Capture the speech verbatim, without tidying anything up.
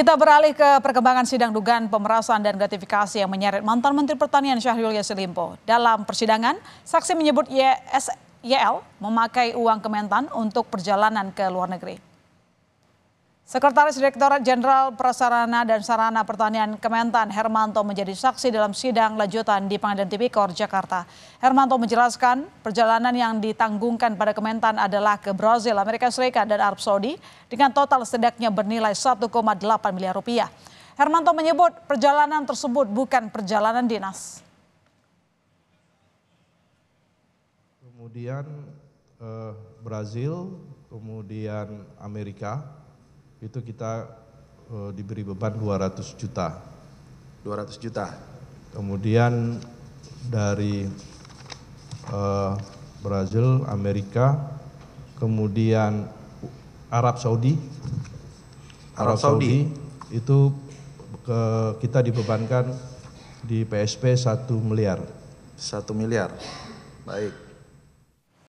Kita beralih ke perkembangan sidang dugaan pemerasan dan gratifikasi yang menyeret mantan Menteri Pertanian Syahrul Yasin Limpo. Dalam persidangan, saksi menyebut Y S, Y L memakai uang Kementan untuk perjalanan ke luar negeri. Sekretaris Direktorat Jenderal Prasarana dan Sarana Pertanian Kementan, Hermanto, menjadi saksi dalam sidang lanjutan di Pengadilan Tipikor Jakarta. Hermanto menjelaskan perjalanan yang ditanggungkan pada Kementan adalah ke Brasil, Amerika Serikat, dan Arab Saudi dengan total setidaknya bernilai satu koma delapan miliar rupiah. Hermanto menyebut perjalanan tersebut bukan perjalanan dinas. Kemudian eh, Brasil, kemudian Amerika. Itu kita uh, diberi beban dua ratus juta. dua ratus juta. Kemudian dari uh, Brazil, Amerika, kemudian Arab Saudi. Arab, Arab Saudi. Saudi itu ke, kita dibebankan di P S P satu miliar. satu miliar. Baik.